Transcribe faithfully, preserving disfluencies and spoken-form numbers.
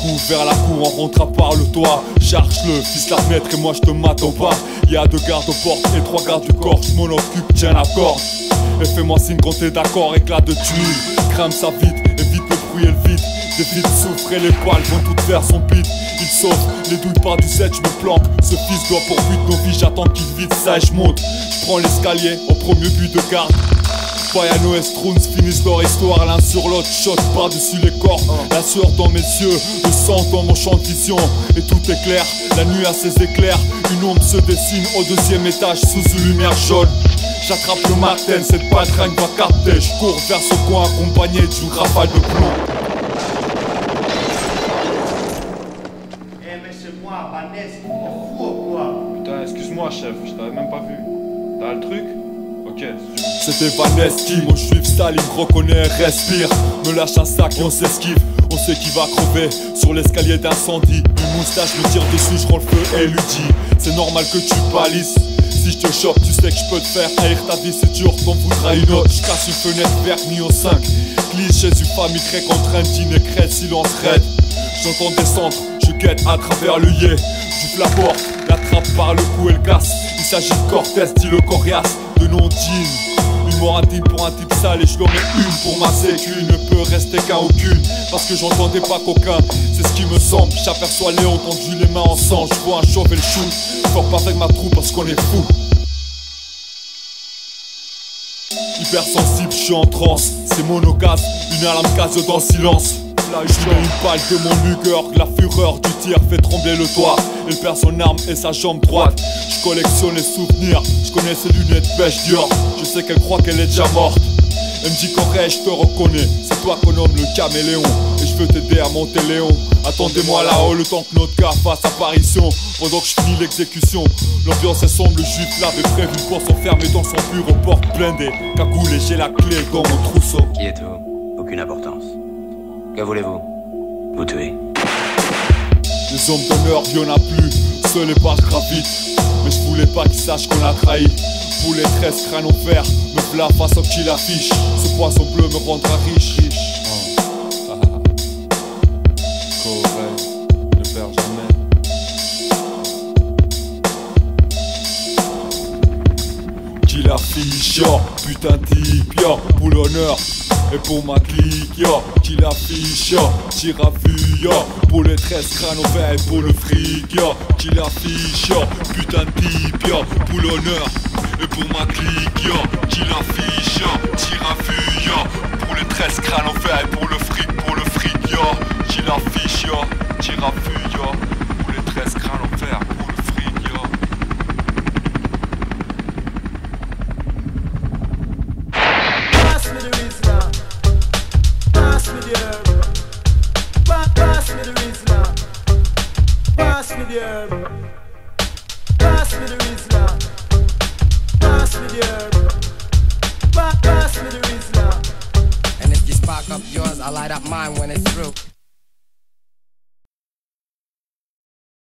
coup vers la cour, on rentra par le toit. Charge le fils la fenêtre et moi je te m'attends pas. Y'a deux gardes aux portes et trois gardes du corps. Je m'en occupe, tiens la corde et fais-moi signe quand t'es d'accord, éclat de tuile. Crame ça vite, évite le bruit et le vide. Des vides souffrent et les poils vont toutes faire son pit. Il sauve, les douilles par du sept, je me planque. Ce fils doit pour but nos vies, j'attends qu'il vide ça et je monte. Je prends l'escalier au premier but de garde. Payano et Strunz finissent leur histoire l'un sur l'autre, shot par-dessus les corps. La sueur dans mes yeux, le sang dans mon champ de vision. Et tout est clair, la nuit a ses éclairs. Une ombre se dessine au deuxième étage sous une lumière jaune. J'attrape le Martin, cette patringue va capter. Je cours vers ce coin accompagné d'une rafale de plomb. Eh hey, mais c'est moi, Vanesse, t'es fou ou quoi? Putain, excuse-moi chef, je t'avais même pas vu. T'as le truc? C'était Vanesse qui, mon juif sale, il me reconnaît, respire. Me lâche un sac et on s'esquive, on sait qui va crever. Sur l'escalier d'incendie, une moustache me tire dessus, je rends le feu et lui dis: c'est normal que tu palisses. Si je te chope, tu sais que je peux te faire haïr ta vie, c'est dur, t'en voudras une autre. Je casse une fenêtre vernis au cinq. Cliché du famille grec en train de dîner, crête, silence raide. J'entends descendre, je guette à travers l'œillet. J'ouvre la porte, l'attrape par le cou et le casse. Il s'agit de Cortez, dit le coriace. De non digne, une mort intime pour un type sale. Et je leur mets une pour ma sécu. Ne peut rester qu'un aucune, parce que j'entendais pas qu'aucun. C'est ce qui me semble, j'aperçois les hauts tendus les mains ensemble. Je vois un chauve et le chou, fort pas avec ma troupe parce qu'on est fou. Hypersensible, je suis en transe. C'est monocase, une alarme casse dans le silence. Je mets une balle de mon Luger, la fureur du tir fait trembler le toit. Il perd son arme et sa jambe droite. Je collectionne les souvenirs, je connais ses lunettes pêche Dior. Je sais qu'elle croit qu'elle est déjà morte. Elle me dit qu'aurait je te reconnais, c'est toi qu'on nomme le caméléon. Et je veux t'aider à monter Léon. Attendez-moi là-haut le temps que notre gars fasse apparition. Pendant que je finis l'exécution, l'ambiance est sombre, le juif l'avait prévu pour s'enfermer dans son bureau, porte blindée. Cagoulé, j'ai la clé dans mon trousseau. Qui êtes-vous? Aucune importance. Que voulez-vous? Vous tuez. Les hommes d'honneur, y'en a plus, seuls et pas je gravite. Mais je voulais pas qu'ils sachent qu'on a trahi. Pour les tresses, crâne en fer, me v'la face au qu'il affiche. Ce poisson bleu me rendra riche, riche. Oh. Corée, ne perds jamais. Qu'il affiche, yo, putain type, yo, pour l'honneur. Et pour ma clique, yo, qui l'affiche, yo, tire à vue, yo. Pour les tresses, crâne au vert, et pour le fric, yo, qui l'affiche, yo, putain de pipe, yo. Pour l'honneur, et pour ma clique, yo, qui l'affiche, yo, tire à vue, yo. Pour les tresses, crâne au vert, et pour le fric, pour le fric, yo, qui l'affiche, yo, tire à vue, yo. Pour les tresses, crâne au vert, pour le fric, yo. Pass me the Rizla, pass me the herb, pass me the Rizla. And if you spark up yours, I light up mine when it's through.